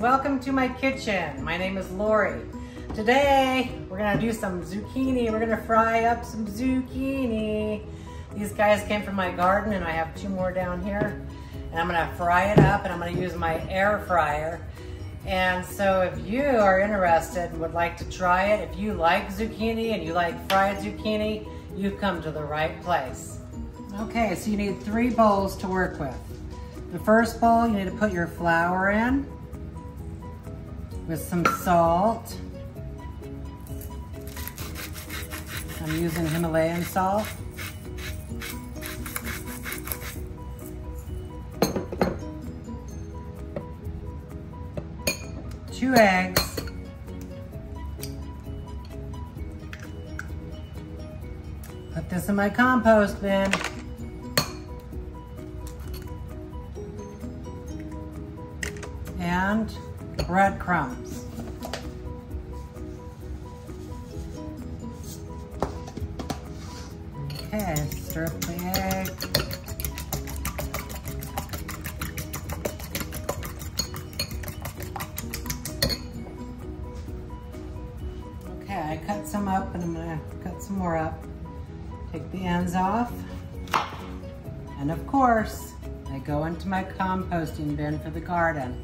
welcome to my kitchen. My name is Lori. Today we're gonna do some zucchini. We're gonna fry up some zucchini. These guys came from my garden and I have two more down here. And I'm gonna fry it up and I'm gonna use my air fryer. And so if you are interested and would like to try it, if you like zucchini and you like fried zucchini, you've come to the right place. Okay, so you need 3 bowls to work with. The first bowl, you need to put your flour in with some salt. I'm using Himalayan salt. Two eggs. Put this in my compost bin. And breadcrumbs. Okay, stir up the egg. Okay, I cut some up and I'm gonna cut some more up. Take the ends off. And of course, they go into my composting bin for the garden.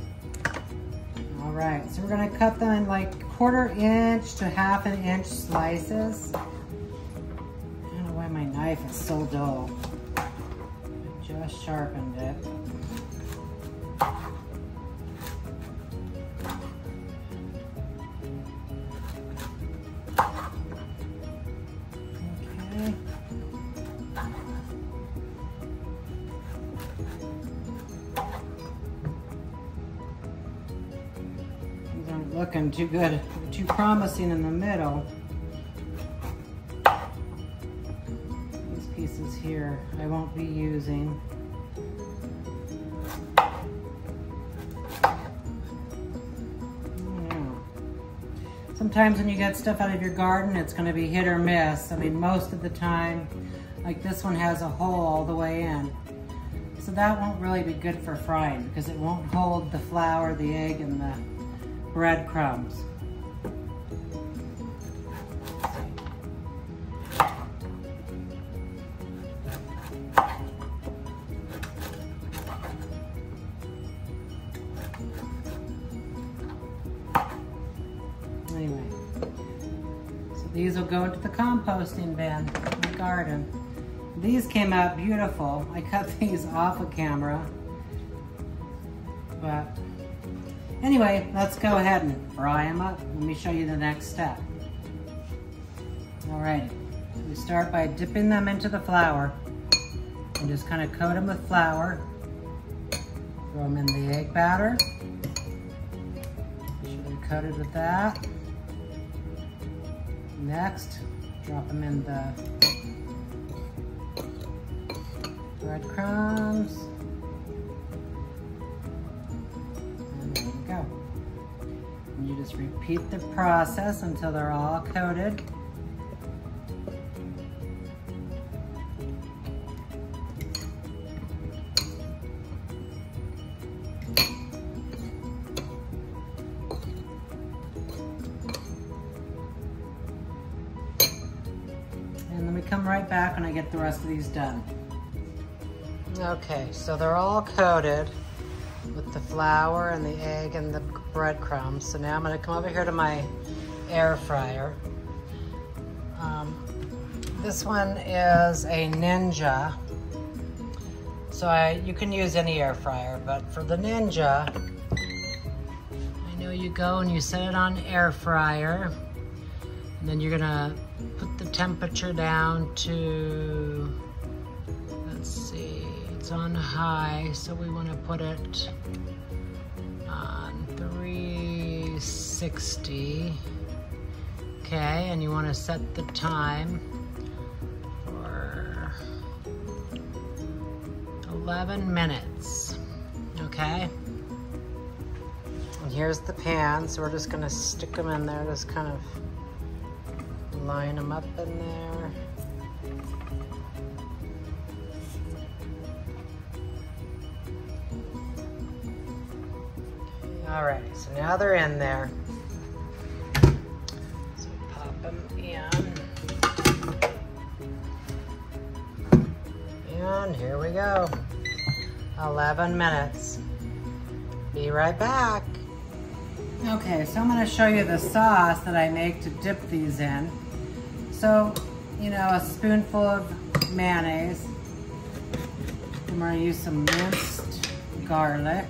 All right, so we're gonna cut them in like 1/4 inch to 1/2 inch slices. My knife is so dull. I just sharpened it. Okay. These aren't looking too good. They're too promising in the middle. Pieces here I won't be using. Sometimes when you get stuff out of your garden, it's going to be hit or miss. I mean, most of the time, like this one has a hole all the way in. So that won't really be good for frying because it won't hold the flour, the egg, and the breadcrumbs. Anyway, so these will go into the composting bin in the garden. These came out beautiful. I cut these off of camera. But anyway, let's go ahead and fry them up. Let me show you the next step. All right, we start by dipping them into the flour and just kind of coat them with flour. Throw them in the egg batter. Make sure they're coated with that. Next, drop them in the breadcrumbs. And there you go. And you just repeat the process until they're all coated. Come right back when I get the rest of these done. Okay, so they're all coated with the flour and the egg and the breadcrumbs. So now I'm gonna come over here to my air fryer. This one is a Ninja. So you can use any air fryer, but for the Ninja, I know you go and you set it on air fryer, and then you're gonna put the temperature down to, let's see, it's on high, so we want to put it on 360. Okay, and you want to set the time for 11 minutes. Okay, and here's the pan, so we're just going to stick them in there, just kind of line them up in there. Okay, All right, so now they're in there. So pop them in. And here we go. 11 minutes. Be right back. Okay, so I'm gonna show you the sauce that I make to dip these in. So, you know, a spoonful of mayonnaise. I'm gonna use some minced garlic.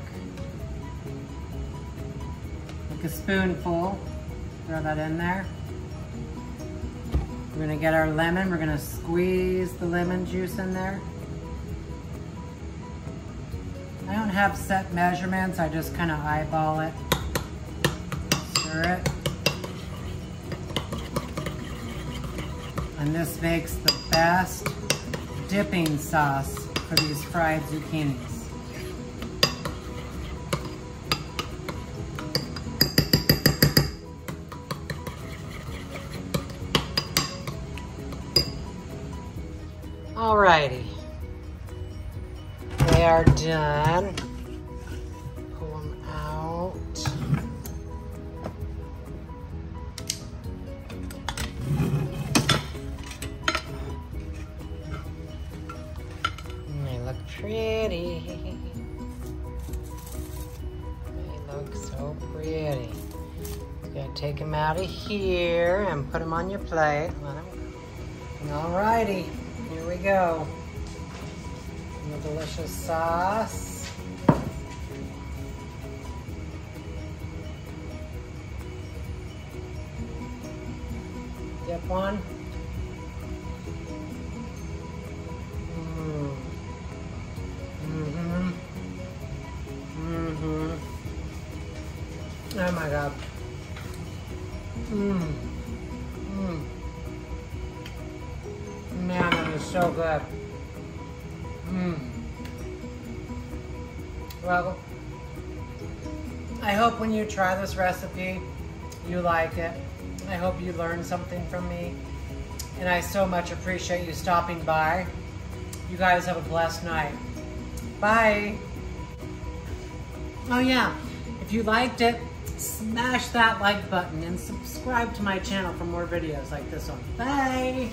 Like a spoonful, throw that in there. We're gonna get our lemon, we're gonna squeeze the lemon juice in there. I don't have set measurements, I just kind of eyeball it. Stir it. And this makes the best dipping sauce for these fried zucchinis. Alrighty, they are done. Pull them out. Pretty. They look so pretty. You're gonna take them out of here and put them on your plate. Alrighty, here we go. And the delicious sauce. Dip one. Oh my God. Man, that is so good. Well, I hope when you try this recipe, you like it. I hope you learned something from me. And I so much appreciate you stopping by. You guys have a blessed night. Bye. Oh yeah, if you liked it, smash that like button and subscribe to my channel for more videos like this one. Bye!